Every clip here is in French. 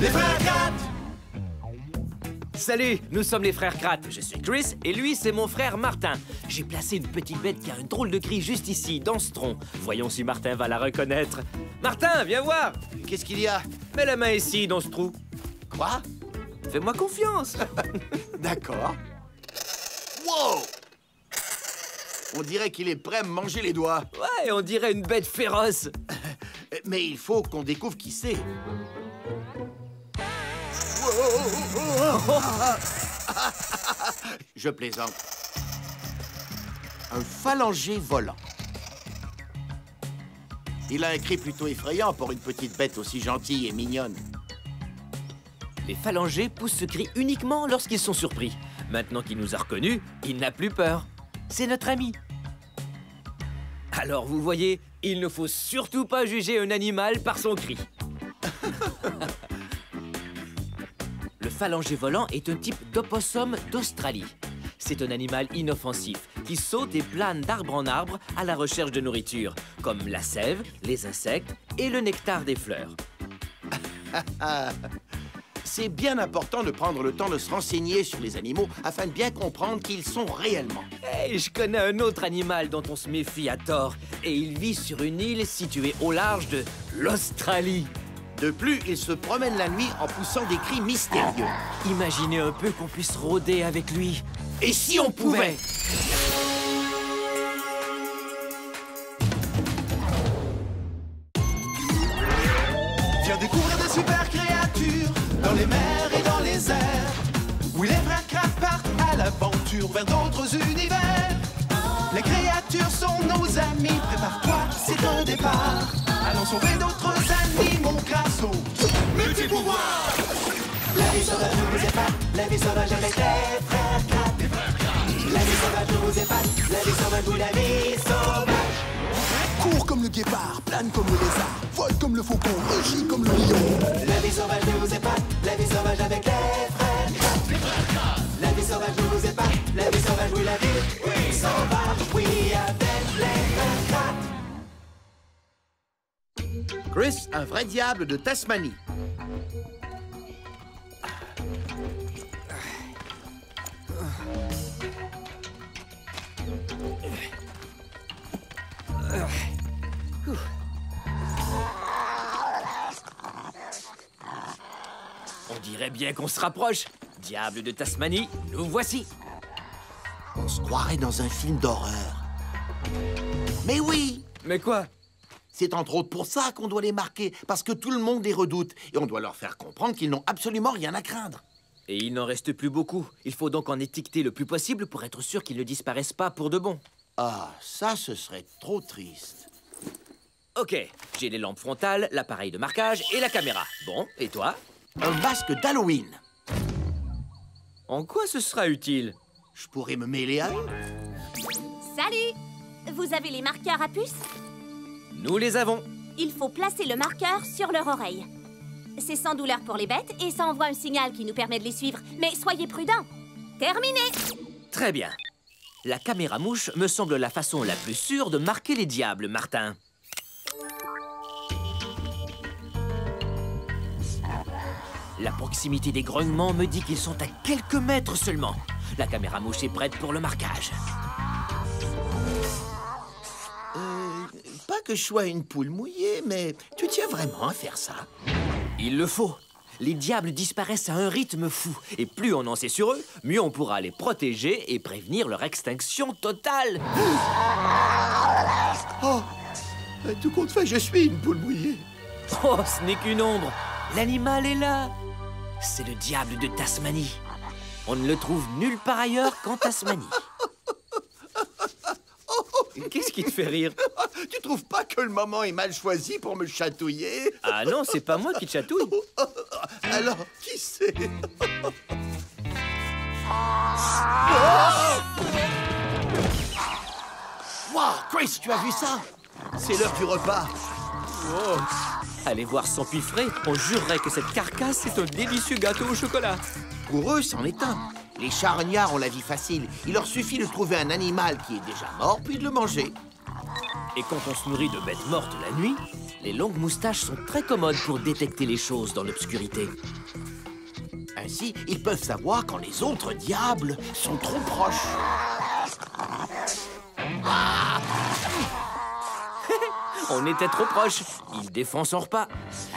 Les frères Kratt! Salut, nous sommes les frères Kratt. Je suis Chris et lui, c'est mon frère Martin. J'ai placé une petite bête qui a un drôle de cri juste ici, dans ce tronc. Voyons si Martin va la reconnaître. Martin, viens voir! Qu'est-ce qu'il y a? Mets la main ici, dans ce trou. Quoi? Fais-moi confiance. D'accord. Wow! On dirait qu'il est prêt à me manger les doigts. Ouais, on dirait une bête féroce. Mais il faut qu'on découvre qui c'est. Je plaisante. Un phalanger volant. Il a un cri plutôt effrayant pour une petite bête aussi gentille et mignonne. Les phalangers poussent ce cri uniquement lorsqu'ils sont surpris. Maintenant qu'il nous a reconnus, il n'a plus peur. C'est notre ami. Alors, vous voyez, il ne faut surtout pas juger un animal par son cri. Le phalanger volant est un type d'opossum d'Australie. C'est un animal inoffensif qui saute et plane d'arbre en arbre à la recherche de nourriture, comme la sève, les insectes et le nectar des fleurs. C'est bien important de prendre le temps de se renseigner sur les animaux afin de bien comprendre qui ils sont réellement. Hey, je connais un autre animal dont on se méfie à tort et il vit sur une île située au large de l'Australie. De plus, il se promène la nuit en poussant des cris mystérieux. Imaginez un peu qu'on puisse rôder avec lui. Et si on pouvait? Viens découvrir des super créatures dans les mers et dans les airs. Oui, les frères Kratt partent à l'aventure vers d'autres univers. Les créatures sont nos amis, prépare-toi, c'est un départ. Allons sauver d'autres animaux grâce aux multi-pouvoirs. La vie sauvage ne vous épate, la vie sauvage avec les frères Kratt. La vie sauvage ne vous épate, la vie sauvage ou la vie sauvage. Cours comme le guépard, plane comme le lézard, vole comme le faucon, rugit comme le lion. La vie sauvage ne vous épate, la vie sauvage avec les frères Kratt. La vie sauvage ne vous épate, la vie sauvage ou la vie oui, sauvage, oui, avec les frères Kratt. Chris, un vrai diable de Tasmanie. On dirait bien qu'on se rapproche. Diable de Tasmanie, nous voici. On se croirait dans un film d'horreur. Mais oui! Mais quoi? C'est entre autres pour ça qu'on doit les marquer, parce que tout le monde les redoute. Et on doit leur faire comprendre qu'ils n'ont absolument rien à craindre. Et il n'en reste plus beaucoup. Il faut donc en étiqueter le plus possible pour être sûr qu'ils ne disparaissent pas pour de bon. Ah, ça, ce serait trop triste. Ok, j'ai les lampes frontales, l'appareil de marquage et la caméra. Bon, et toi? Un masque d'Halloween. En quoi ce sera utile? Je pourrais me mêler à eux. Salut! Vous avez les marqueurs à puce? Nous les avons. Il faut placer le marqueur sur leur oreille. C'est sans douleur pour les bêtes et ça envoie un signal qui nous permet de les suivre. Mais soyez prudents. Terminé. Très bien. La caméra mouche me semble la façon la plus sûre de marquer les diables, Martin. La proximité des grognements me dit qu'ils sont à quelques mètres seulement. La caméra mouche est prête pour le marquage. Pas que je sois une poule mouillée, mais tu tiens vraiment à faire ça? Il le faut. Les diables disparaissent à un rythme fou. Et plus on en sait sur eux, mieux on pourra les protéger et prévenir leur extinction totale. Oh! Tout compte fait, je suis une poule mouillée. Oh, ce n'est qu'une ombre. L'animal est là. C'est le diable de Tasmanie. On ne le trouve nulle part ailleurs qu'en Tasmanie. Qu'est-ce qui te fait rire? Tu trouves pas que le moment est mal choisi pour me chatouiller? Ah non, c'est pas moi qui te chatouille. Alors, qui c'est? Wow, Chris, tu as vu ça? C'est l'heure du repas. Wow. Allez voir son piffré, on jurerait que cette carcasse est un délicieux gâteau au chocolat. Pour eux, c'en est un. Les charognards ont la vie facile. Il leur suffit de trouver un animal qui est déjà mort, puis de le manger. Et quand on se nourrit de bêtes mortes la nuit, les longues moustaches sont très commodes pour détecter les choses dans l'obscurité. Ainsi, ils peuvent savoir quand les autres diables sont trop proches. On était trop proches. Ils défendent son repas.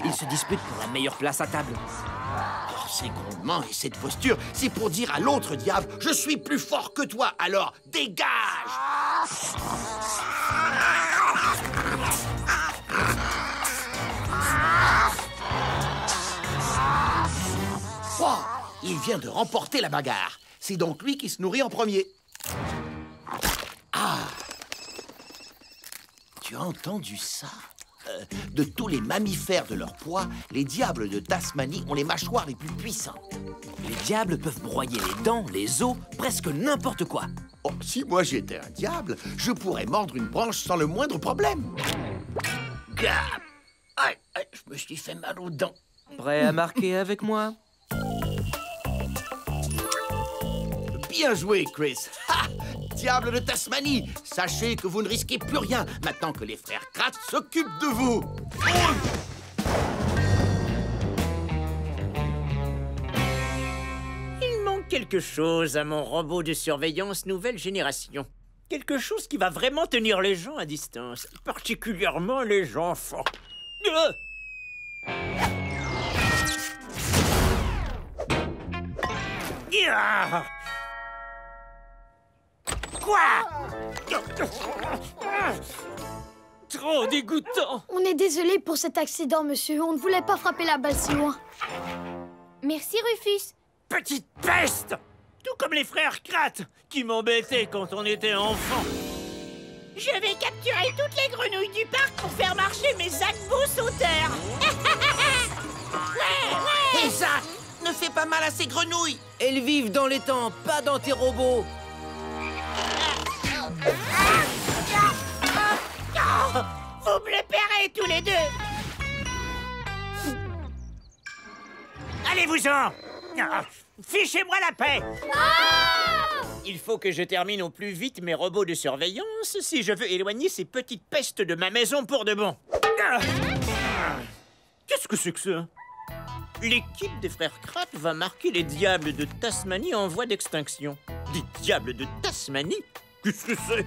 Ils se disputent pour la meilleure place à table. Oh, ces grondements et cette posture, c'est pour dire à l'autre diable « Je suis plus fort que toi, alors dégage !» Oh, il vient de remporter la bagarre. C'est donc lui qui se nourrit en premier. Ah! Tu as entendu ça? De tous les mammifères de leur poids, les diables de Tasmanie ont les mâchoires les plus puissantes. Les diables peuvent broyer les dents, les os, presque n'importe quoi. Oh, si moi j'étais un diable, je pourrais mordre une branche sans le moindre problème. Gah! Aïe, aïe, je me suis fait mal aux dents. Prêt à marquer avec moi? Bien joué, Chris. Ha! Diable de Tasmanie, sachez que vous ne risquez plus rien maintenant que les frères Kratt s'occupent de vous. Il manque quelque chose à mon robot de surveillance nouvelle génération. Quelque chose qui va vraiment tenir les gens à distance, particulièrement les enfants. Trop dégoûtant. On est désolé pour cet accident, monsieur. On ne voulait pas frapper la balle si loin. Merci, Rufus. Petite peste! Tout comme les frères Kratt, qui m'embêtaient quand on était enfant. Je vais capturer toutes les grenouilles du parc pour faire marcher mes Zagbo sauteurs. Ouais, ouais. Et Zach, ne fais pas mal à ces grenouilles. Elles vivent dans les temps, pas dans tes robots. Vous me le paierez tous les deux. Allez-vous-en. Fichez-moi la paix. Il faut que je termine au plus vite mes robots de surveillance si je veux éloigner ces petites pestes de ma maison pour de bon. Qu'est-ce que c'est que ça? L'équipe des frères Kratt va marquer les diables de Tasmanie en voie d'extinction. Des diables de Tasmanie? Qu'est-ce que c'est?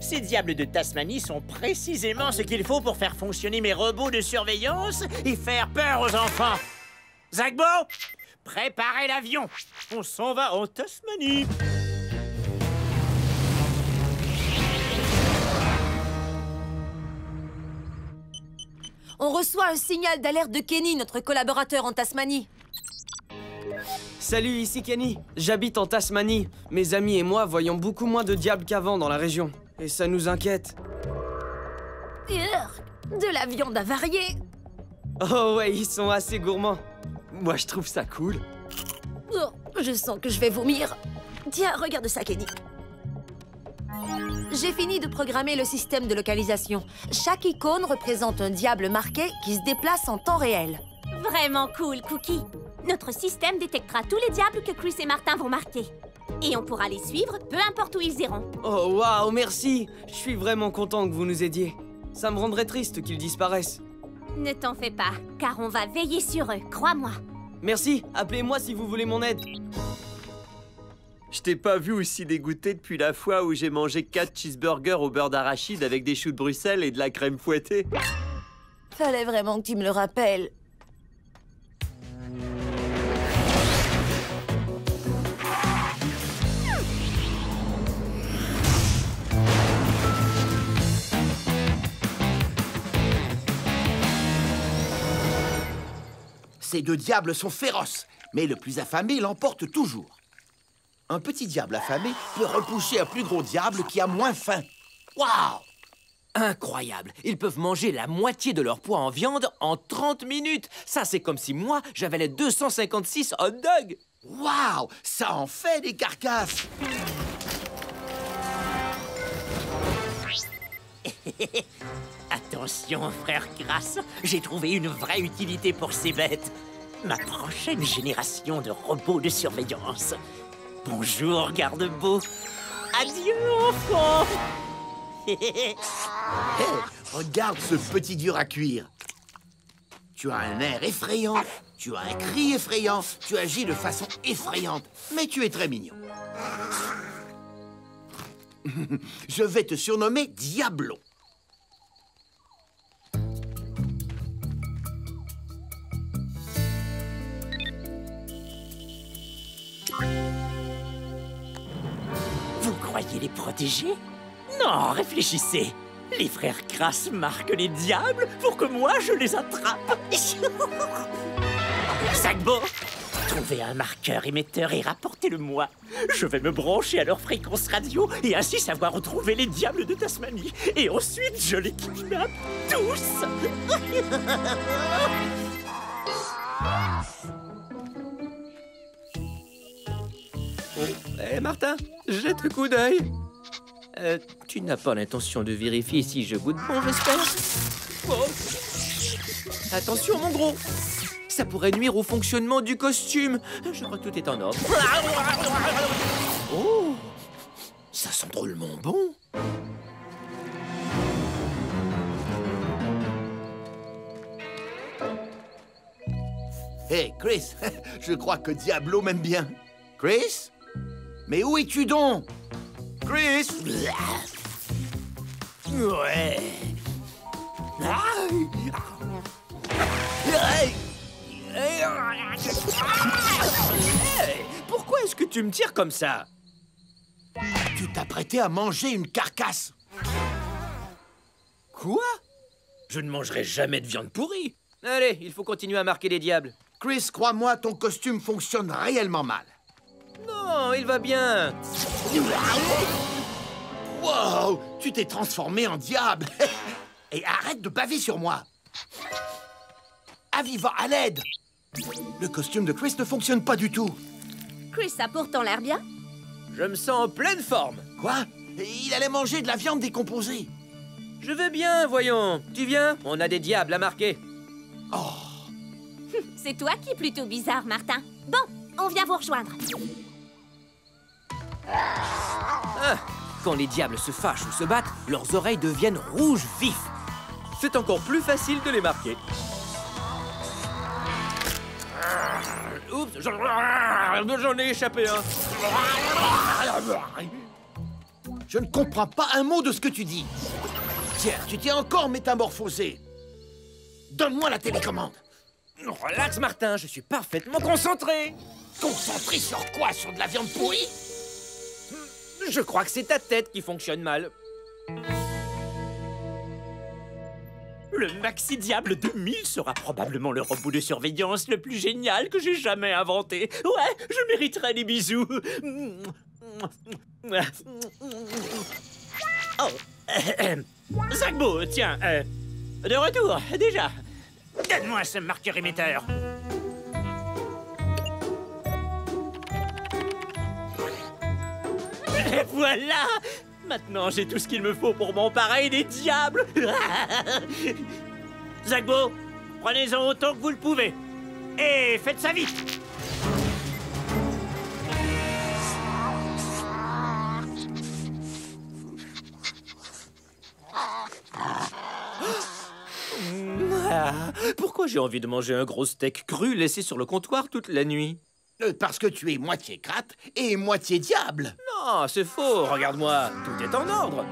Ces diables de Tasmanie sont précisément ce qu'il faut pour faire fonctionner mes robots de surveillance et faire peur aux enfants. Zagbo, préparez l'avion. On s'en va en Tasmanie. On reçoit un signal d'alerte de Kenny, notre collaborateur en Tasmanie. Salut, ici Kenny. J'habite en Tasmanie. Mes amis et moi voyons beaucoup moins de diables qu'avant dans la région. Et ça nous inquiète. De la viande avariée. Oh ouais, ils sont assez gourmands. Moi, je trouve ça cool. Oh, je sens que je vais vomir. Tiens, regarde ça, Kenny. J'ai fini de programmer le système de localisation. Chaque icône représente un diable marqué qui se déplace en temps réel. Vraiment cool, Cookie. Notre système détectera tous les diables que Chris et Martin vont marquer. Et on pourra les suivre, peu importe où ils iront. Oh, waouh, merci. Je suis vraiment content que vous nous aidiez. Ça me rendrait triste qu'ils disparaissent. Ne t'en fais pas, car on va veiller sur eux, crois-moi. Merci, appelez-moi si vous voulez mon aide. Je t'ai pas vu aussi dégoûté depuis la fois où j'ai mangé 4 cheeseburgers au beurre d'arachide avec des choux de Bruxelles et de la crème fouettée. Fallait vraiment que tu me le rappelles. Ces deux diables sont féroces, mais le plus affamé l'emporte toujours. Un petit diable affamé peut repousser un plus gros diable qui a moins faim. Waouh! Incroyable! Ils peuvent manger la moitié de leur poids en viande en 30 minutes. Ça, c'est comme si moi, j'avais les 256 hot dogs. Waouh! Ça en fait des carcasses. Attention, frère Kratt, j'ai trouvé une vraie utilité pour ces bêtes. Ma prochaine génération de robots de surveillance. Bonjour, garde-beau. Adieu, enfant. Hey, regarde ce petit dur à cuire. Tu as un air effrayant, tu as un cri effrayant, tu agis de façon effrayante, mais tu es très mignon. Je vais te surnommer Diablon. Vous croyez les protéger? Non, réfléchissez. Les frères Kratt marquent les diables pour que moi je les attrape. Zagbo, trouvez un marqueur émetteur et rapportez-le-moi. Je vais me brancher à leur fréquence radio et ainsi savoir où trouver les diables de Tasmanie. Et ensuite, je les kidnappe tous. Hé, Martin, jette le coup d'œil. Tu n'as pas l'intention de vérifier si je goûte bon, j'espère. Oh. Attention, mon gros. Ça pourrait nuire au fonctionnement du costume. Je crois que tout est en ordre. Oh, ça sent drôlement bon. Hey, Chris, je crois que Diablo m'aime bien. Chris? Mais où es-tu donc? Chris! Ouais. Hey, pourquoi est-ce que tu me tires comme ça? Tu t'apprêtais à manger une carcasse. Quoi? Je ne mangerai jamais de viande pourrie. Allez, il faut continuer à marquer les diables. Chris, crois-moi, ton costume fonctionne réellement mal. Non, il va bien. Wow, tu t'es transformé en diable. Et arrête de baver sur moi. Aviva, à l'aide. Le costume de Chris ne fonctionne pas du tout. Chris a pourtant l'air bien. Je me sens en pleine forme. Quoi? Il allait manger de la viande décomposée. Je vais bien, voyons. Tu viens? On a des diables à marquer. Oh. C'est toi qui es plutôt bizarre, Martin. Bon, on vient vous rejoindre. Ah, quand les diables se fâchent ou se battent, leurs oreilles deviennent rouges vifs. C'est encore plus facile de les marquer. Oups, j'en ai échappé un. Je ne comprends pas un mot de ce que tu dis. Tiens, tu t'es encore métamorphosé. Donne-moi la télécommande. Relax, Martin, je suis parfaitement concentré. Concentré sur quoi? Sur de la viande pourrie? Je crois que c'est ta tête qui fonctionne mal. Le Maxi-Diable 2000 sera probablement le robot de surveillance le plus génial que j'ai jamais inventé. Ouais, je mériterais des bisous. Oh, Zagbo, tiens, de retour, déjà. Donne-moi ce marqueur émetteur. Et voilà! Maintenant, j'ai tout ce qu'il me faut pour m'emparer des diables. Zagbo, prenez-en autant que vous le pouvez. Et faites ça vite. Pourquoi j'ai envie de manger un gros steak cru laissé sur le comptoir toute la nuit? Parce que tu es moitié Kratt et moitié diable. Non, c'est faux. Regarde-moi, tout est en ordre.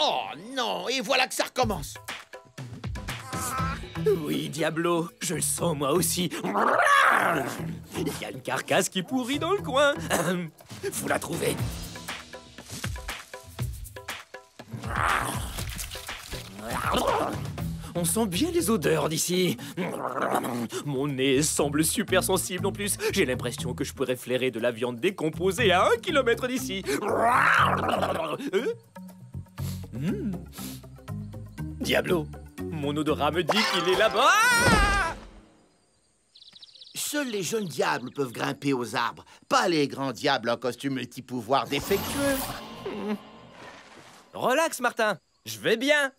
Oh non, et voilà que ça recommence. Oui, Diablo, je le sens moi aussi. Il y a une carcasse qui pourrit dans le coin. Faut la trouver. On sent bien les odeurs d'ici. Mon nez semble super sensible en plus. J'ai l'impression que je pourrais flairer de la viande décomposée à 1 kilomètre d'ici. Diablo, mon odorat me dit qu'il est là-bas. Seuls les jeunes diables peuvent grimper aux arbres. Pas les grands diables en costume multi-pouvoir défectueux. Relax, Martin. Je vais bien.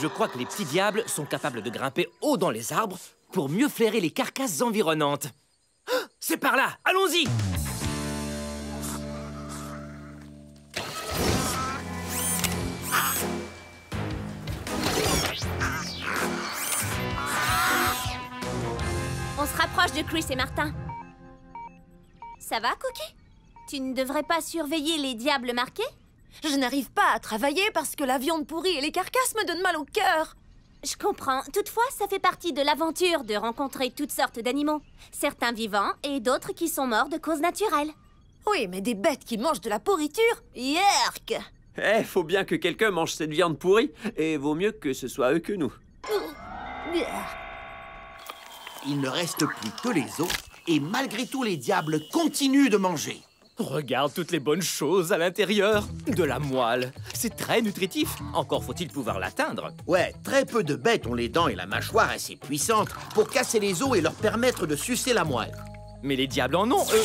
Je crois que les petits diables sont capables de grimper haut dans les arbres pour mieux flairer les carcasses environnantes. C'est par là, allons-y! On se rapproche de Chris et Martin. Ça va, Cookie? Tu ne devrais pas surveiller les diables marqués? Je n'arrive pas à travailler parce que la viande pourrie et les carcasses me donnent mal au cœur. Je comprends. Toutefois, ça fait partie de l'aventure de rencontrer toutes sortes d'animaux. Certains vivants et d'autres qui sont morts de causes naturelles. Oui, mais des bêtes qui mangent de la pourriture, yerk! Eh, faut bien que quelqu'un mange cette viande pourrie, et vaut mieux que ce soit eux que nous. Il ne reste plus que les os, et malgré tout, les diables continuent de manger. Regarde toutes les bonnes choses à l'intérieur. De la moelle. C'est très nutritif. Encore faut-il pouvoir l'atteindre. Ouais, très peu de bêtes ont les dents et la mâchoire assez puissantes pour casser les os et leur permettre de sucer la moelle. Mais les diables en ont, eux.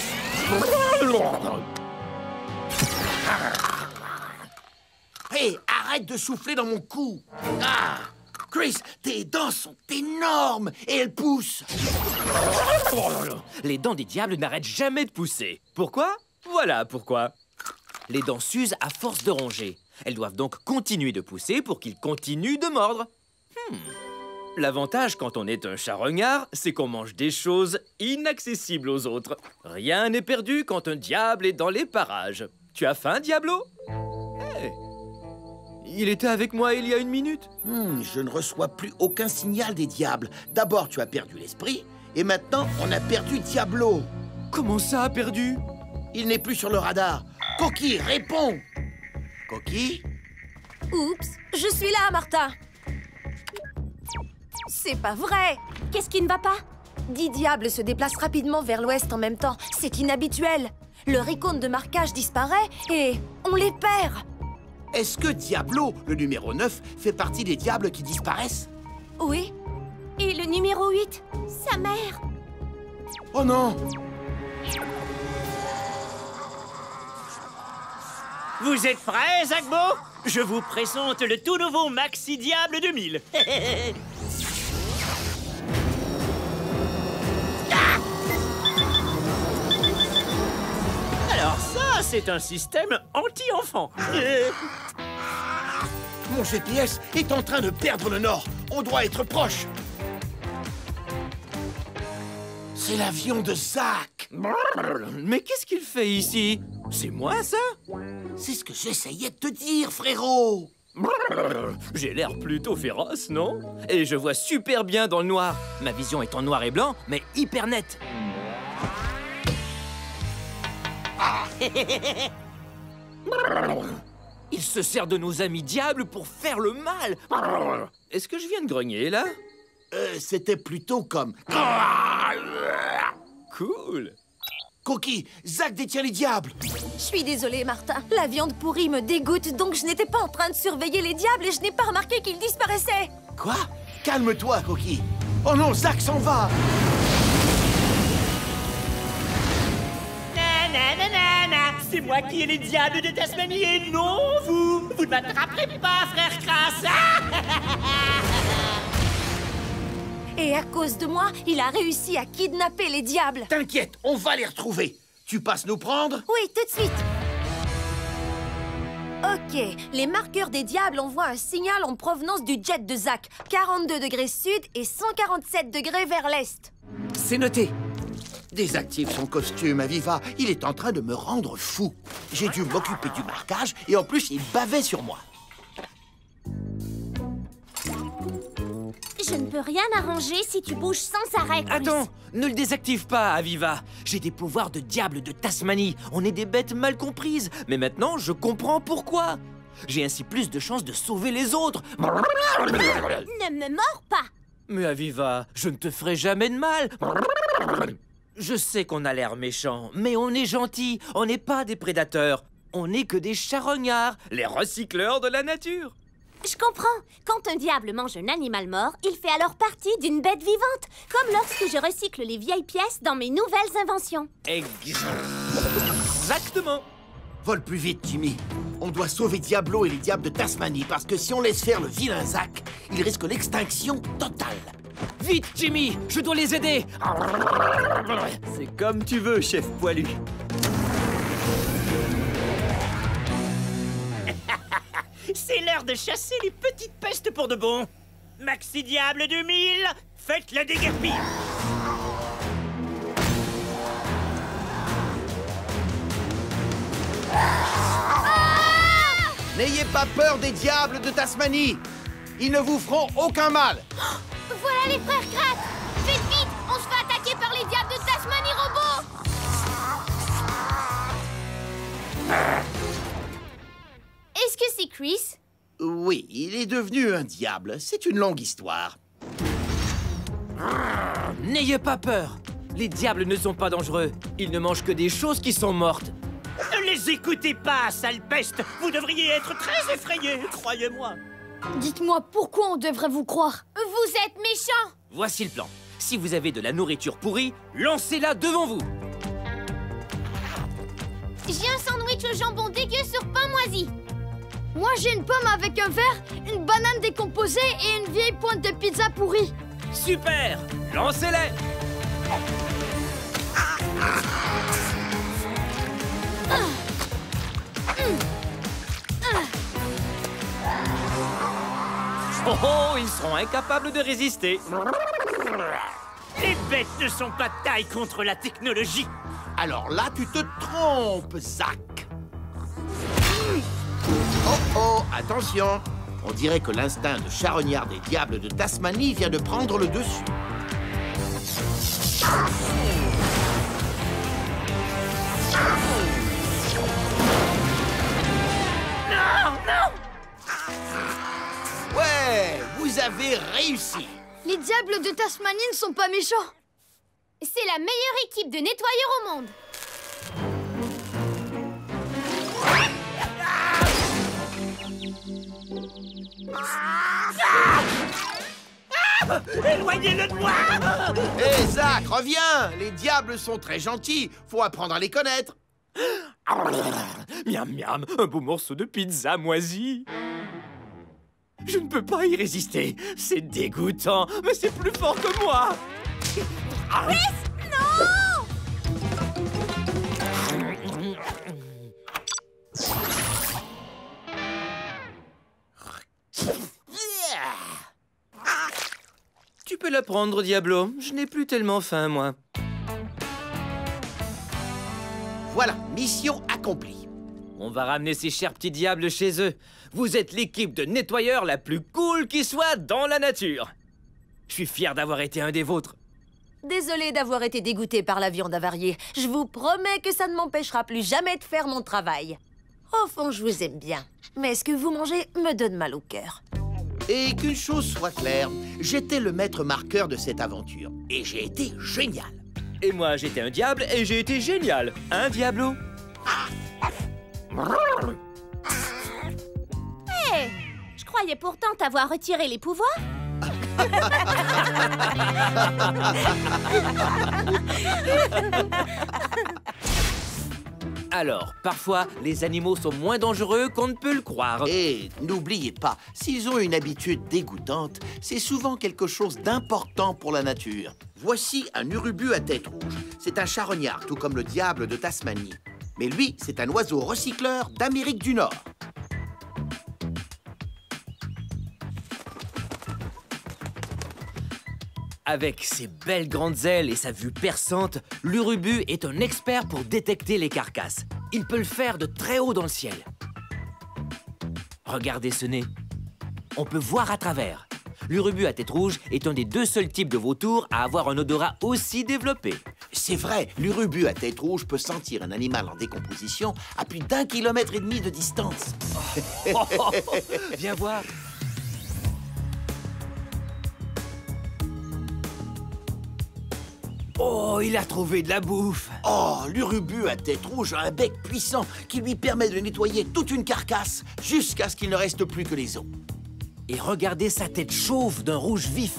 Hé, arrête de souffler dans mon cou. Ah, Chris, tes dents sont énormes et elles poussent. Les dents des diables n'arrêtent jamais de pousser. Pourquoi ? Voilà pourquoi. Les dents s'usent à force de ronger. Elles doivent donc continuer de pousser pour qu'ils continuent de mordre. L'avantage quand on est un charognard, c'est qu'on mange des choses inaccessibles aux autres. Rien n'est perdu quand un diable est dans les parages. Tu as faim, Diablo? Hey. Il était avec moi il y a une minute. Je ne reçois plus aucun signal des diables. D'abord, tu as perdu l'esprit, et maintenant, on a perdu Diablo. Comment ça a perdu? Il n'est plus sur le radar. Koki, réponds! Koki? Oups, je suis là, Martin. C'est pas vrai. Qu'est-ce qui ne va pas? 10 diables se déplacent rapidement vers l'ouest en même temps. C'est inhabituel. Leur icône de marquage disparaît et on les perd. Est-ce que Diablo, le numéro 9, fait partie des diables qui disparaissent? Oui. Et le numéro 8, sa mère. Oh non! Vous êtes prêts, Zagbo? Je vous présente le tout nouveau Maxi-Diable 2000. Alors ça, c'est un système anti-enfant. Mon GPS est en train de perdre le nord. On doit être proche. C'est l'avion de Zach. Mais qu'est-ce qu'il fait ici? C'est moi, ça? C'est ce que j'essayais de te dire, frérot. J'ai l'air plutôt féroce, non? Et je vois super bien dans le noir. Ma vision est en noir et blanc, mais hyper nette. Il se sert de nos amis diables pour faire le mal. Est-ce que je viens de grogner, là? C'était plutôt comme... Cool. Koki, Zach détient les diables. Je suis désolée, Martin. La viande pourrie me dégoûte, donc je n'étais pas en train de surveiller les diables et je n'ai pas remarqué qu'ils disparaissaient. Quoi? Calme-toi, Koki. Oh non, Zach s'en va. C'est moi qui ai les diables de Tasmanie et non vous. Vous ne m'attraperez pas, frère Kratt. Et à cause de moi, il a réussi à kidnapper les diables. T'inquiète, on va les retrouver. Tu passes nous prendre? Oui, tout de suite. Ok, les marqueurs des diables envoient un signal en provenance du jet de Zach. 42 degrés sud et 147 degrés vers l'est. C'est noté. Désactive son costume, Aviva. Il est en train de me rendre fou. J'ai dû m'occuper du marquage et en plus, il bavait sur moi. Je ne peux rien arranger si tu bouges sans arrêt, Chris. Attends, ne le désactive pas, Aviva. J'ai des pouvoirs de diable de Tasmanie. On est des bêtes mal comprises. Mais maintenant, je comprends pourquoi. J'ai ainsi plus de chances de sauver les autres. Ne me mords pas. Mais Aviva, je ne te ferai jamais de mal. Je sais qu'on a l'air méchant, mais on est gentil. On n'est pas des prédateurs. On n'est que des charognards, les recycleurs de la nature. Je comprends. Quand un diable mange un animal mort, il fait alors partie d'une bête vivante. Comme lorsque je recycle les vieilles pièces dans mes nouvelles inventions. Exactement. Vole plus vite, Jimmy. On doit sauver Diablo et les diables de Tasmanie parce que si on laisse faire le vilain Zach, il risque l'extinction totale. Vite, Jimmy, je dois les aider. C'est comme tu veux, chef poilu. C'est l'heure de chasser les petites pestes pour de bon. Maxi-Diable 2000, faites la déguerpille. Ah! N'ayez pas peur des diables de Tasmanie. Ils ne vous feront aucun mal. Oh, voilà les frères Kratt. Faites vite, on se fait attaquer par les diables de Tasmanie robots. Est-ce que c'est Chris? Oui, il est devenu un diable. C'est une longue histoire. N'ayez pas peur. Les diables ne sont pas dangereux. Ils ne mangent que des choses qui sont mortes. Ne les écoutez pas, sale peste. Vous devriez être très effrayés, croyez-moi. Dites-moi pourquoi on devrait vous croire. Vous êtes méchants. Voici le plan. Si vous avez de la nourriture pourrie, lancez-la devant vous. J'ai un sandwich au jambon dégueu sur pain moisi. Moi, j'ai une pomme avec un verre, une banane décomposée et une vieille pointe de pizza pourrie. Super! Lancez-les! Oh oh, ils seront incapables de résister. Les bêtes ne sont pas de taille contre la technologie. Alors là, tu te trompes, Zach. Oh oh, attention. On dirait que l'instinct de charognard des diables de Tasmanie vient de prendre le dessus. Non, non. Ouais, vous avez réussi. Les diables de Tasmanie ne sont pas méchants. C'est la meilleure équipe de nettoyeurs au monde. Éloignez-le de moi! Hé, Zach, reviens! Les diables sont très gentils. Faut apprendre à les connaître. Miam, miam, un beau morceau de pizza moisi. Je ne peux pas y résister. C'est dégoûtant, mais c'est plus fort que moi. Chris, non! Tu peux la prendre, Diablo. Je n'ai plus tellement faim, moi. Voilà, mission accomplie. On va ramener ces chers petits diables chez eux. Vous êtes l'équipe de nettoyeurs la plus cool qui soit dans la nature. Je suis fier d'avoir été un des vôtres. Désolé d'avoir été dégoûté par la viande avariée. Je vous promets que ça ne m'empêchera plus jamais de faire mon travail. Au fond, je vous aime bien. Mais ce que vous mangez me donne mal au cœur. Et qu'une chose soit claire, j'étais le maître marqueur de cette aventure. Et j'ai été génial. Et moi, j'étais un diable et j'ai été génial. Hein, Diablo? Hé hey, je croyais pourtant t'avoir retiré les pouvoirs. Alors, parfois, les animaux sont moins dangereux qu'on ne peut le croire. Et n'oubliez pas, s'ils ont une habitude dégoûtante, c'est souvent quelque chose d'important pour la nature. Voici un urubu à tête rouge. C'est un charognard, tout comme le diable de Tasmanie. Mais lui, c'est un oiseau recycleur d'Amérique du Nord. Avec ses belles grandes ailes et sa vue perçante, l'urubu est un expert pour détecter les carcasses. Il peut le faire de très haut dans le ciel. Regardez ce nez. On peut voir à travers. L'urubu à tête rouge est un des deux seuls types de vautours à avoir un odorat aussi développé. C'est vrai, l'urubu à tête rouge peut sentir un animal en décomposition à plus d'1,5 km de distance. Oh. Viens voir. Oh, il a trouvé de la bouffe. Oh, l'urubu à tête rouge a un bec puissant qui lui permet de nettoyer toute une carcasse jusqu'à ce qu'il ne reste plus que les os. Et regardez sa tête chauve d'un rouge vif.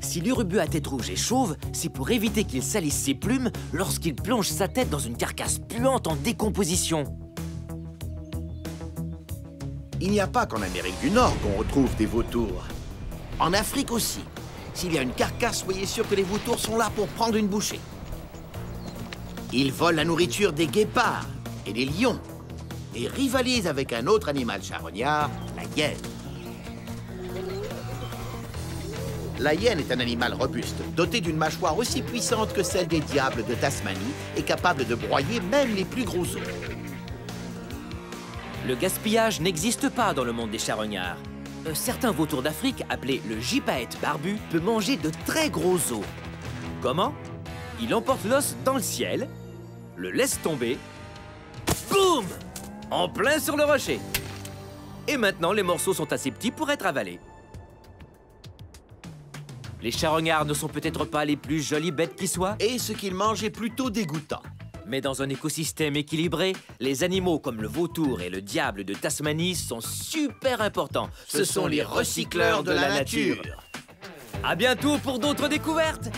Si l'urubu à tête rouge est chauve, c'est pour éviter qu'il salisse ses plumes lorsqu'il plonge sa tête dans une carcasse puante en décomposition. Il n'y a pas qu'en Amérique du Nord qu'on retrouve des vautours. En Afrique aussi. S'il y a une carcasse, soyez sûr que les vautours sont là pour prendre une bouchée. Ils volent la nourriture des guépards et des lions et rivalisent avec un autre animal charognard, la hyène. La hyène est un animal robuste, doté d'une mâchoire aussi puissante que celle des diables de Tasmanie et capable de broyer même les plus gros os. Le gaspillage n'existe pas dans le monde des charognards. Un certain vautour d'Afrique, appelé le gypaète barbu, peut manger de très gros os. Comment? Il emporte l'os dans le ciel, le laisse tomber, boum! En plein sur le rocher. Et maintenant, les morceaux sont assez petits pour être avalés. Les charognards ne sont peut-être pas les plus jolies bêtes qui soient. Et ce qu'ils mangent est plutôt dégoûtant. Mais dans un écosystème équilibré, les animaux comme le vautour et le diable de Tasmanie sont super importants. Ce sont les recycleurs de la nature. À bientôt pour d'autres découvertes!